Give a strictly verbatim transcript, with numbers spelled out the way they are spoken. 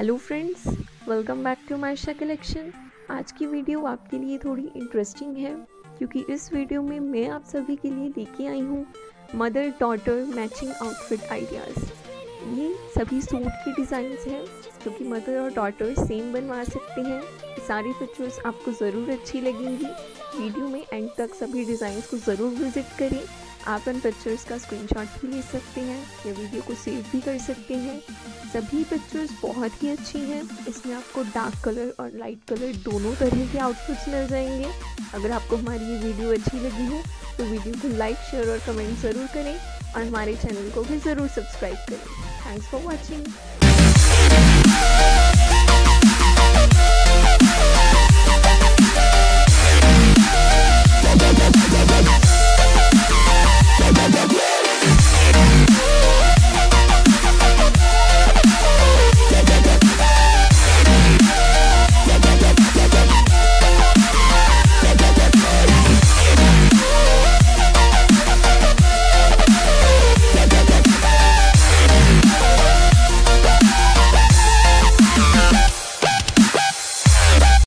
Hello friends, welcome back to Maisha collection. आज की video आपके लिए थोड़ी इंटरेस्टिंग है क्योंकि इस वीडियो में मैं आप सभी के लिए लेके आई हूँ mother daughter matching outfit ideas. ये सभी सूट के डिज़ाइंस हैं जो कि मदर और डॉटर सेम बनवा सकते हैं। सारी पिक्चर्स आपको ज़रूर अच्छी लगेंगी। वीडियो में एंड तक सभी डिज़ाइंस को ज़रूर विजिट करें। आप इन पिक्चर्स का स्क्रीनशॉट भी ले सकते हैं या वीडियो को सेव भी कर सकते हैं। सभी पिक्चर्स बहुत ही अच्छी हैं। इसमें आपको डार्क कलर और लाइट कलर दोनों तरह के आउटफिट्स मिल जाएंगे। अगर आपको हमारी ये वीडियो अच्छी लगी हो तो वीडियो को लाइक, शेयर और कमेंट ज़रूर करें और हमारे चैनल को भी ज़रूर सब्सक्राइब करें। Thanks for watching.